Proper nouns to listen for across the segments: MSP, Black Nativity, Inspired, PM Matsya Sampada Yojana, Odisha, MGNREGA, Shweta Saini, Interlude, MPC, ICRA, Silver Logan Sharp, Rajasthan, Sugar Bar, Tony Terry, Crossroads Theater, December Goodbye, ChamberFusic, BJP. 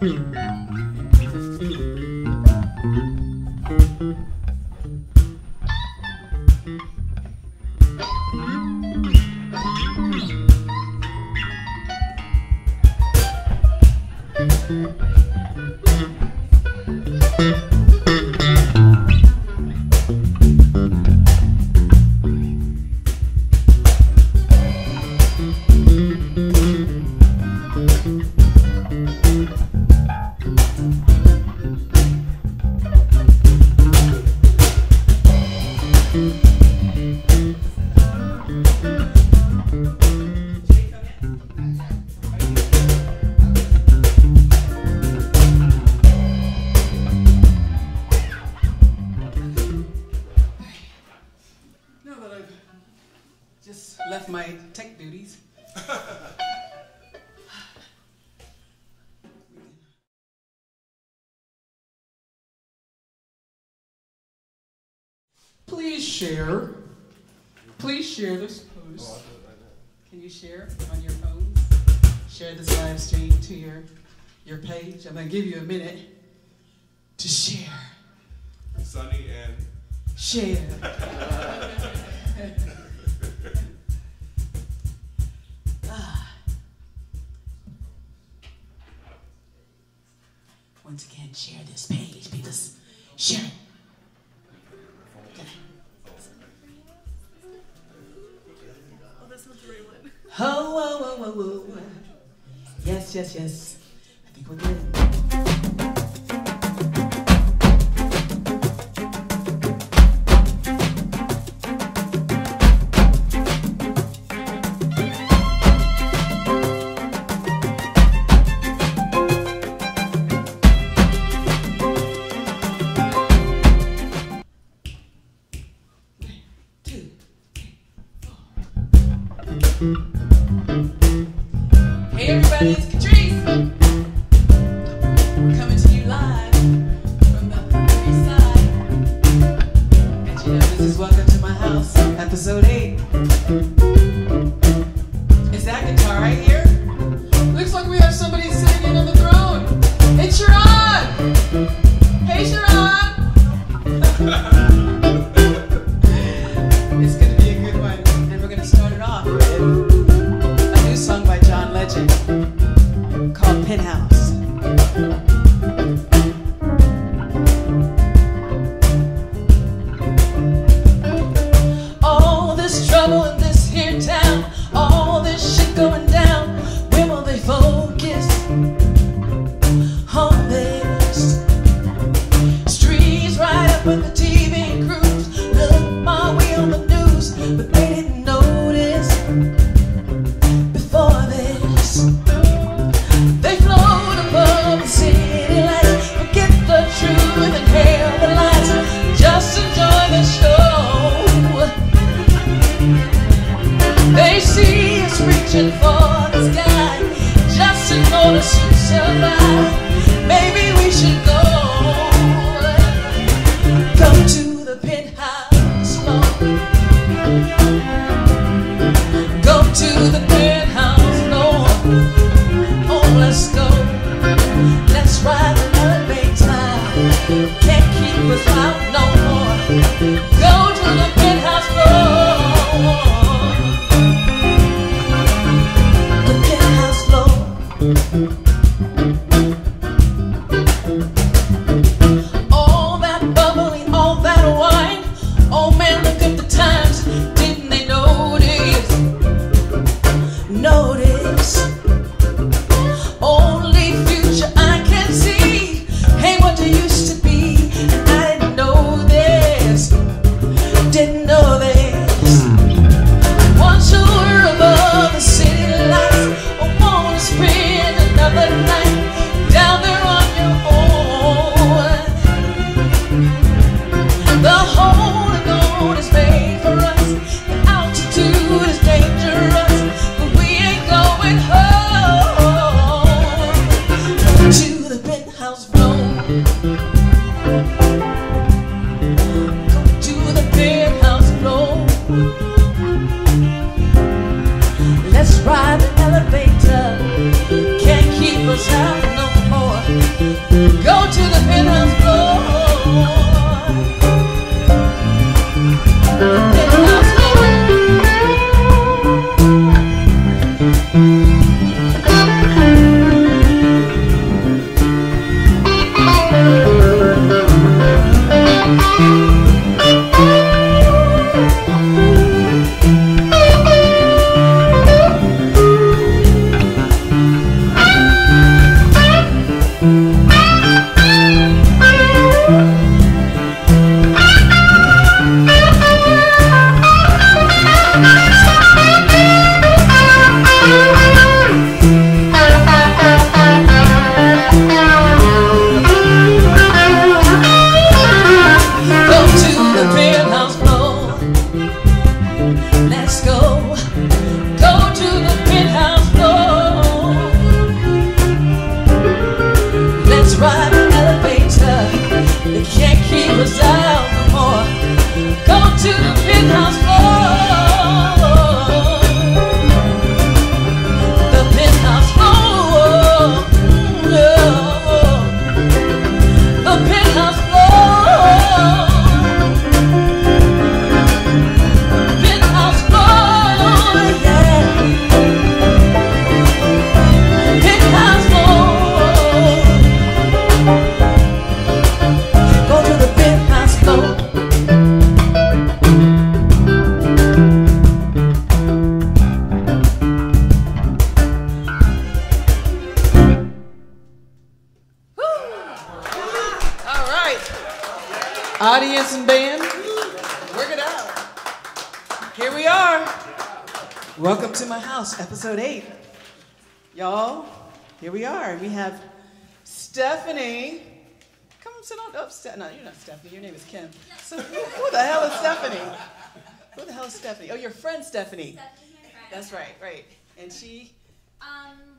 Please share this post. Can you share on your phones? Share this live stream to your page. I'm gonna give you a minute to share. Sunny and share. Once again, share this page because share it. Oh, oh, oh, oh, oh. Yes, yes, yes. I think we're good. try to elevate her. They can't keep us down no more. Go to the penthouse floor. The penthouse floor. The penthouse floor. Audience and band, work it out. Here we are. Welcome to my house, episode 8. Y'all, here we are. We have Stephanie. Come sit on up. No, you're not Stephanie. Your name is Kim. So who the hell is Stephanie? Who the hell is Stephanie? Oh, your friend Stephanie. That's right, right. And she.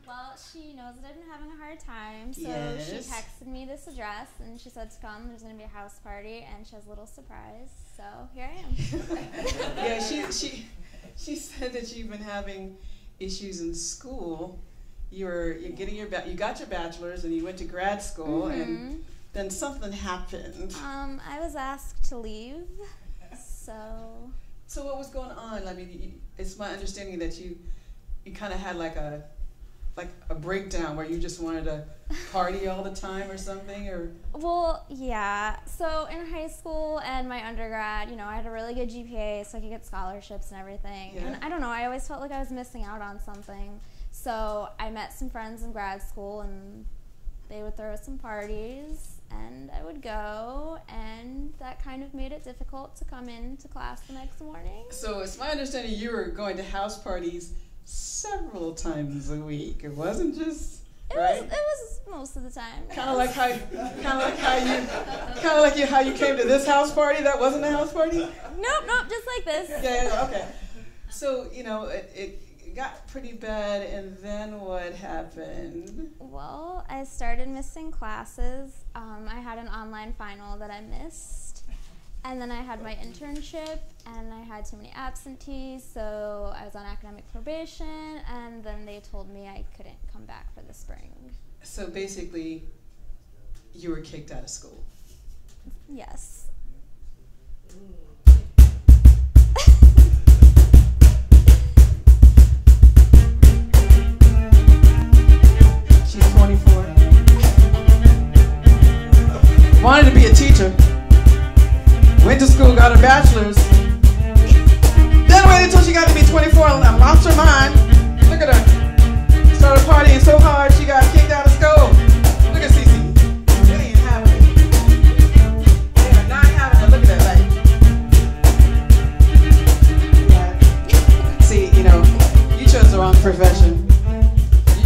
Well, she knows that I've been having a hard time, so yes. She texted me this address, and she said to come, there's going to be a house party, and she has a little surprise, so here I am. Yeah, she said that you've been having issues in school. You're getting you got your bachelor's, and you went to grad school, and then something happened. I was asked to leave, so... So what was going on? I mean, it's my understanding that you kind of had like a breakdown where you just wanted to party all the time or something, or? Well, yeah. So in high school and my undergrad, you know, I had a really good GPA, so I could get scholarships and everything. Yeah. And I don't know, I always felt like I was missing out on something. So I met some friends in grad school, and they would throw some parties, and I would go, and that kind of made it difficult to come in to class the next morning. So it's my understanding you were going to house parties several times a week. It wasn't just it was most of the time. Kind of like how, how you came to this house party. That wasn't a house party. Nope, just like this. Yeah, okay. So you know it got pretty bad, and then what happened? Well, I started missing classes. I had an online final that I missed. And then I had my internship, and I had too many absentees, so I was on academic probation, and then they told me I couldn't come back for the spring. So basically, you were kicked out of school? Yes. She's 24. Wanted to be a teacher. Went to school, got her bachelor's. Then waited until she got to be 24 and lost her mind. Look at her. Started partying so hard she got kicked out of school. Look at Cece. They ain't having it. They are not having it. Look at that light. Yeah. See, you know, you chose the wrong profession.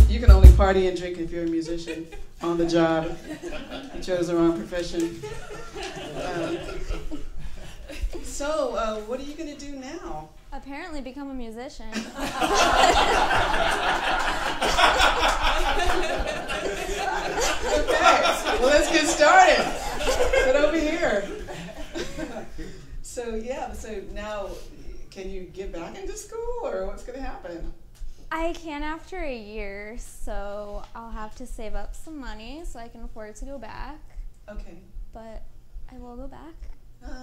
You can only party and drink if you're a musician on the job. You chose the wrong profession. So, what are you going to do now? Apparently become a musician. Okay, well, let's get started. Get over here. So, yeah, so now can you get back into school, or what's going to happen? I can after a year, so I'll have to save up some money so I can afford to go back. Okay. But I will go back.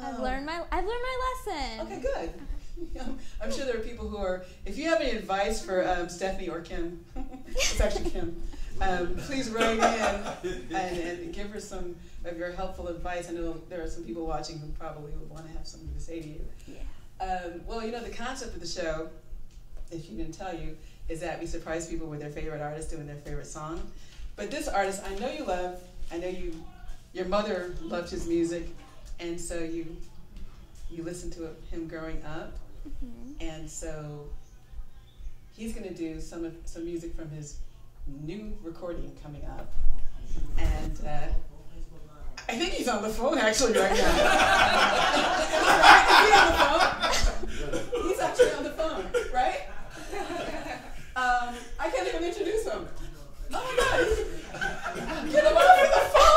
I've learned my lesson. Okay, good. I'm sure there are people who are. If you have any advice for Stephanie or Kim, it's actually Kim. Please write in and give her some of your helpful advice. I know there are some people watching who probably would want to have something to say to you. Yeah. Well, you know the concept of the show, if she didn't tell you, is that we surprise people with their favorite artist doing their favorite song. But this artist, I know you love. I know you. Your mother loved his music. And so you listened to him growing up, and so he's going to do some music from his new recording coming up. And I think he's on the phone actually right now. Is he on the phone? He's actually on the phone, right? I can't even introduce him. Oh my God! Get him over the phone.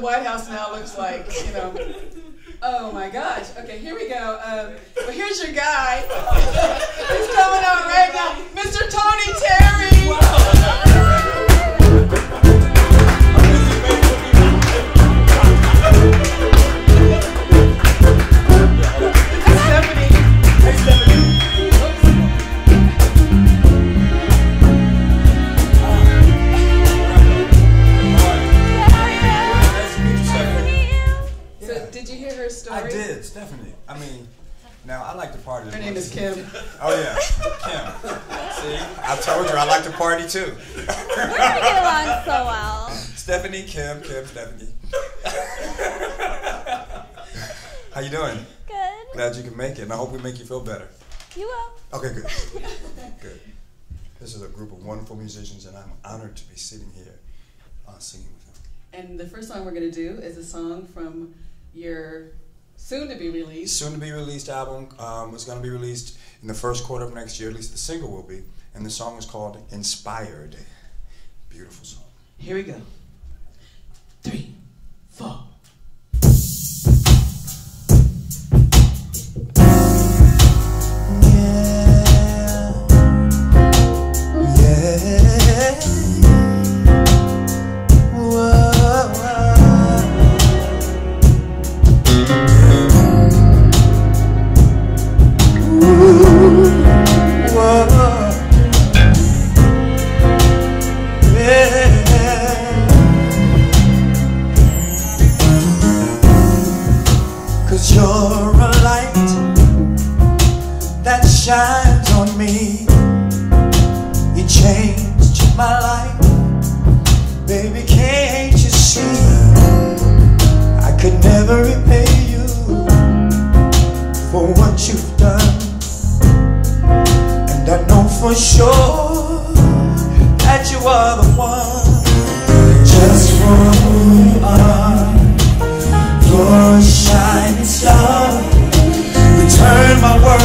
White House now looks like, you know. Oh my gosh. Okay, here we go. Well, here's your guy. He's coming out right now, Mr. Tony Terry. Wow. I did, Stephanie. I mean, now I like to party. Her name is Kim. Oh yeah, Kim. See, I told you I like to party too. We're gonna get along so well. Stephanie, Kim, Stephanie. How you doing? Good. Glad you can make it, and I hope we make you feel better. You will. Okay, good. Good. This is a group of wonderful musicians, and I'm honored to be sitting here singing with them. And the first song we're gonna do is a song from your soon to be released album. It's going to be released in the first quarter of next year, at least the single will be, and the song is called Inspired. Beautiful song. Here we go. 3, 4. Just you are,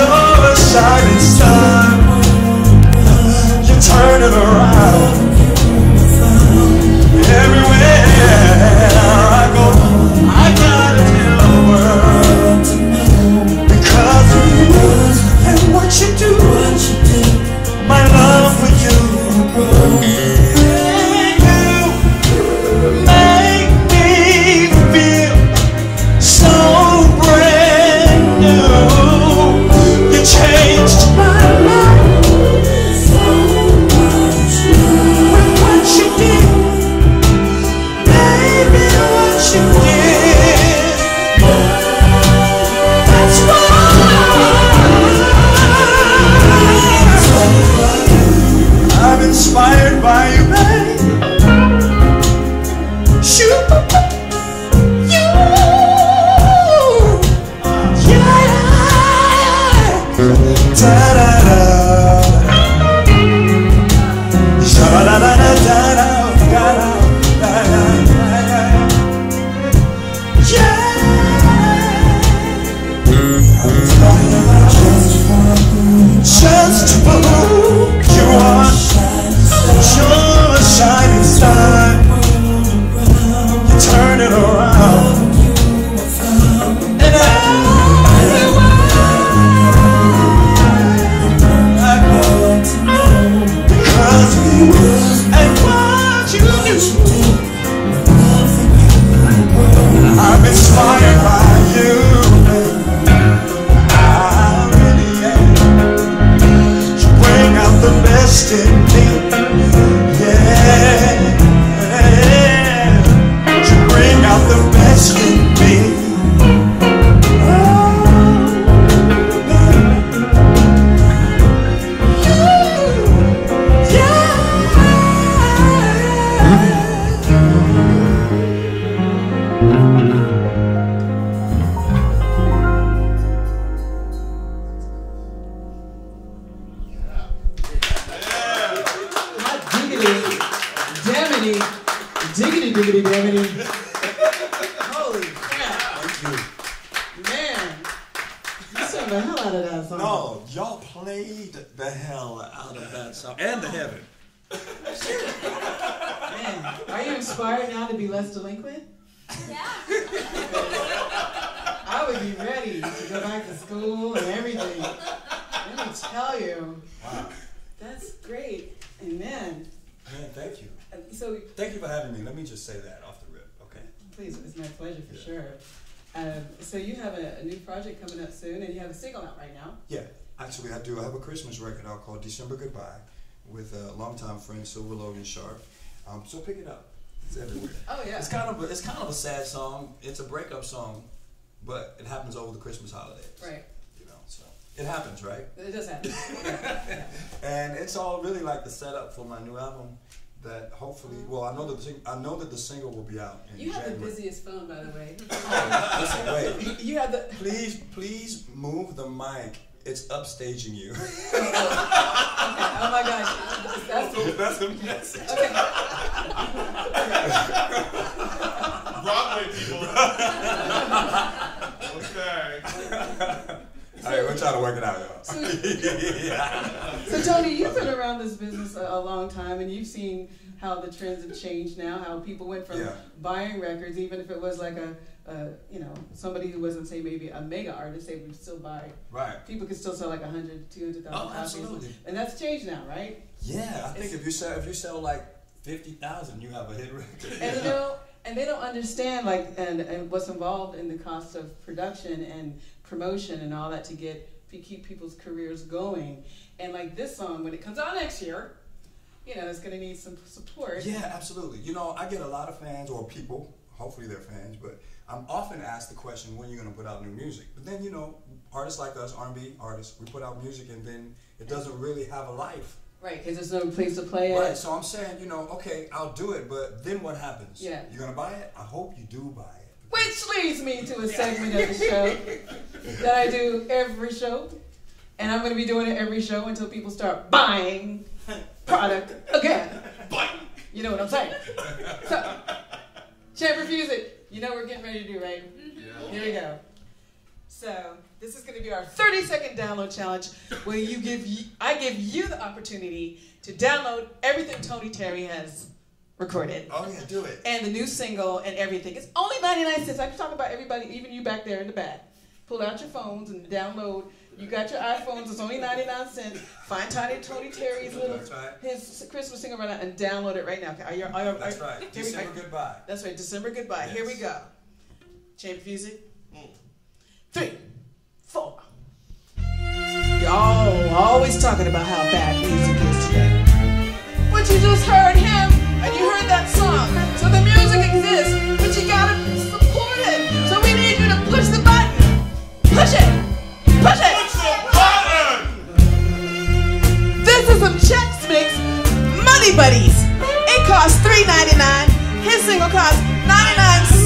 you're a shining star. So you have a new project coming up soon, and you have a single out right now. Yeah, actually I do. I have a Christmas record out called December Goodbye with a longtime friend, Silver Logan Sharp. So pick it up. It's everywhere. Oh yeah. It's kind of a sad song. It's a breakup song, but it happens over the Christmas holidays. Right. You know, so it happens, right? It does happen. Yeah. And it's all really like the setup for my new album. That hopefully, well, I know that the single will be out in January. You have the busiest phone, by the way. Wait, you have the. Please move the mic. It's upstaging you. Okay. Oh my gosh, that's a message. Okay. Broadway people. Okay. All right, we're trying to work it out, y'all. So, yeah. So, Tony, you've been around this business a long time, and you've seen how the trends have changed now, how people went from buying records, even if it was like a you know, somebody who wasn't, say, maybe a mega artist, they would still buy. Right. People could still sell like 100, 200,000 copies. Oh, absolutely. And that's changed now, right? Yeah, I think if you sell like 50,000, you have a hit record. And you know, and they don't understand like and what's involved in the cost of production and promotion and all that to keep people's careers going. And like this song, when it comes out next year, you know, it's going to need some support. Yeah, absolutely. You know, I get a lot of fans or people, hopefully they're fans, but I'm often asked the question, when are you going to put out new music? But then, you know, artists like us, R&B artists, we put out music and then it doesn't really have a life. Right, because there's no place to play it. Right, so I'm saying, you know, okay, I'll do it, but then what happens? Yeah. You're going to buy it? I hope you do buy it. Which leads me to a segment of the show that I do every show. And I'm going to be doing it every show until people start buying product again. You know what I'm saying? So, ChamberFusic, you know what we're getting ready to do, right? Yeah. Here we go. So, this is going to be our 30-second download challenge where I give you the opportunity to download everything Tony Terry has recorded. Oh yeah, do it. And the new single and everything. It's only 99 cents. I can talk about everybody, even you back there in the back. Pull out your phones and download. You got your iPhones. It's only 99 cents. Find Tony Terry's little his Christmas single right now and download it right now. Okay, are you, that's right. December Goodbye. That's right. December Goodbye. Yes. Here we go. ChamberFusic. 3, 4. Y'all always talking about how bad music is today. What you just heard him. And you heard that song. So the music exists, but you gotta support it. So we need you to push the button. Push it. Push it. Push the button. This is some Chex Mix Money Buddies. It costs $3.99. His single costs 99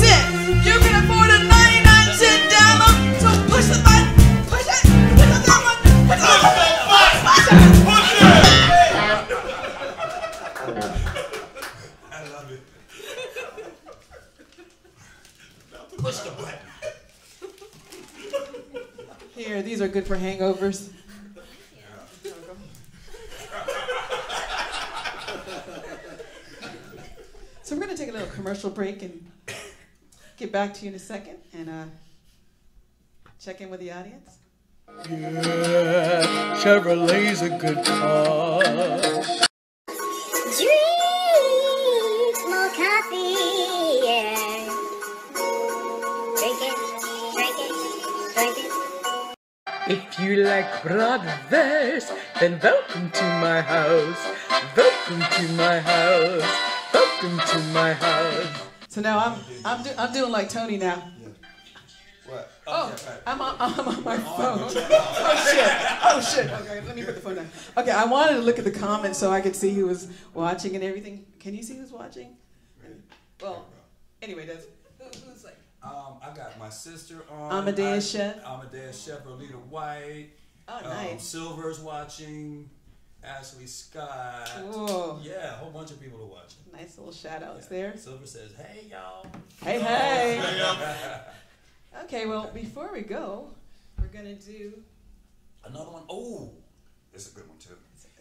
cents. You can afford a 99-cent download. So push the button. Push it. Push the button. Push the button. Push it. Push it. Push the button. Here, these are good for hangovers. Yeah. So we're going to take a little commercial break and get back to you in a second and check in with the audience. Yeah, Chevrolet's a good car. If you like brothers, then welcome to my house. Welcome to my house. Welcome to my house. So now I'm doing like Tony now. What? Oh, I'm on my phone. Oh shit. Okay, let me put the phone down. Okay, I wanted to look at the comments so I could see who was watching and everything. Can you see who's watching? Well, anyway, that's who's like. I got my sister on. Amadeus Chef. Amadeus Chef, Lolita White. Oh, nice. Silver's watching. Ashley Scott. Ooh. Yeah, a whole bunch of people are watching. Nice little shout outs there. Silver says, "Hey y'all." Hey, hey. Hey y'all. Okay, well, before we go, we're gonna do another one. Oh, it's a good one too.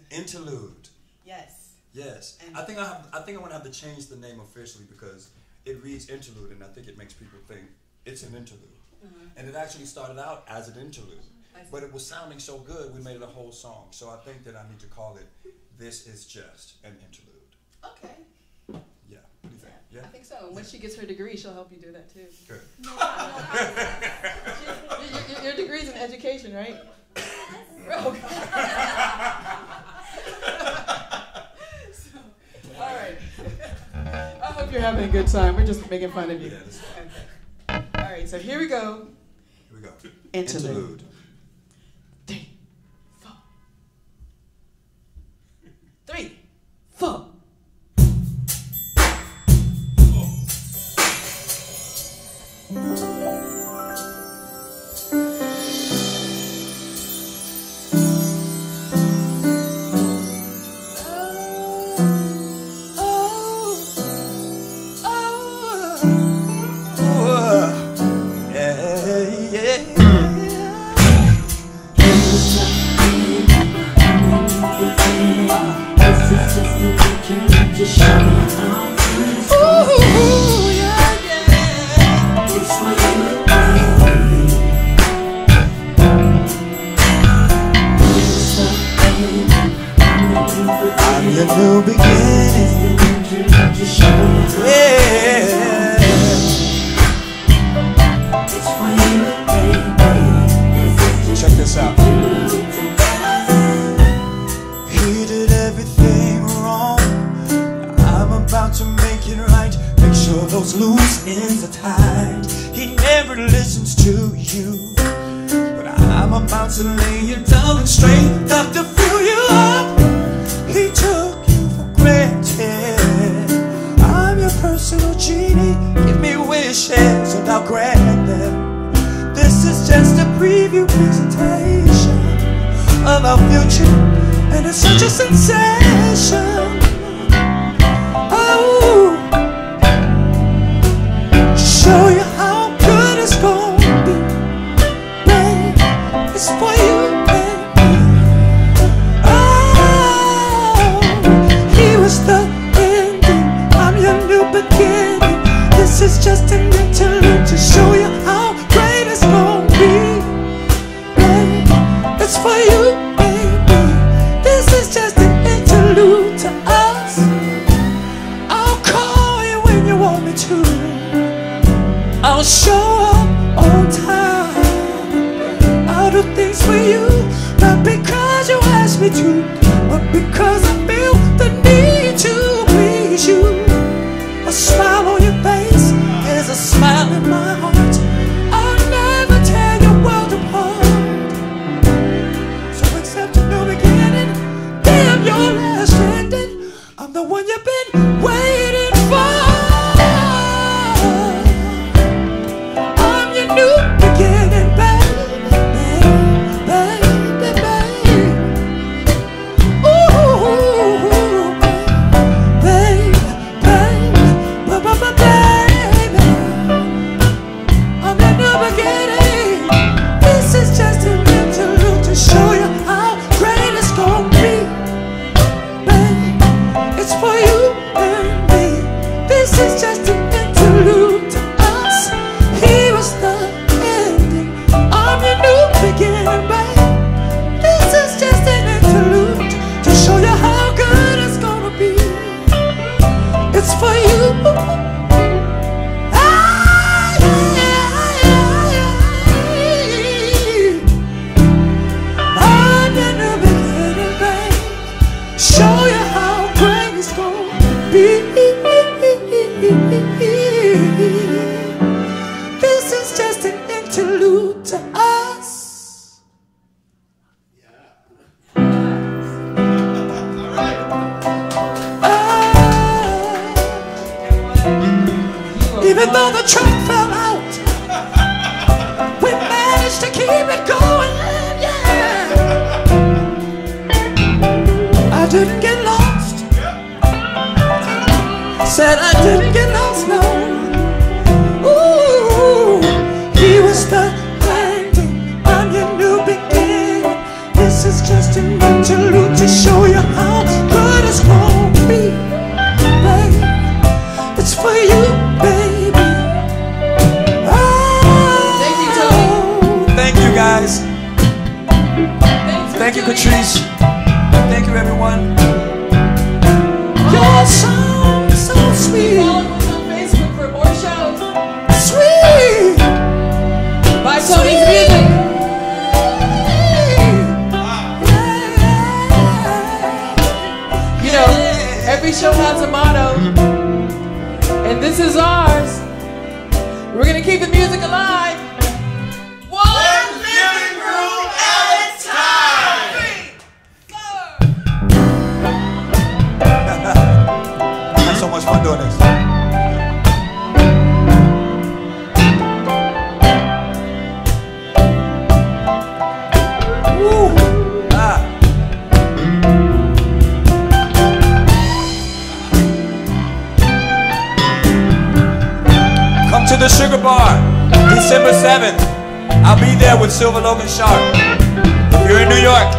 Interlude. Yes. Yes. And I think I want to have to change the name officially because it reads interlude, and I think it makes people think it's an interlude. Mm-hmm. And it actually started out as an interlude, but it was sounding so good we made it a whole song. So I think that I need to call it "This Is Just an Interlude." Okay. Yeah. I think so. And when she gets her degree, she'll help you do that too. Good. Your degree's in education, right? So, all right. I hope you're having a good time. We're just making fun of you. Yeah, that's fine. Okay. All right. So here we go. Here we go. Interlude. 3, 4. 3, 4. Ooh. Even though the track fell out, we managed to keep it going, yeah. I didn't get lost. Said I didn't get lost, no. Ooh, he was the landing on your new beginning. This is just an interlude to show you how good it's gonna be, babe. It's for you, baby. Oh. Thank you, Tony. Thank you, guys. Thank you, Catrice. Thank you, everyone. Your song is so sweet. Follow us on Facebook for more shows. Sweet. Buy Tony's music. You know, every show has a motto. And this is ours. We're going to keep the music alive. One living room at a time. 3, 4. I had so much fun doing this. To the Sugar Bar, December 7th. I'll be there with Silver Logan Sharp. If you're in New York,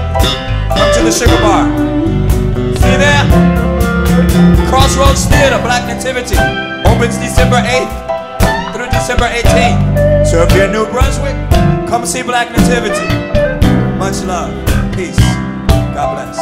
come to the Sugar Bar. See you there? Crossroads Theater, Black Nativity, opens December 8th through December 18th. So if you're in New Brunswick, come see Black Nativity. Much love, peace, God bless.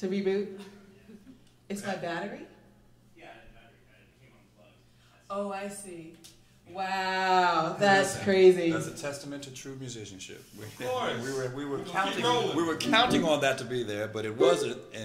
To reboot? It's my battery? Yeah, the battery became unplugged. Oh, I see. Wow, that's crazy. That's a testament to true musicianship. Of course. We were counting on that to be there, but it wasn't. And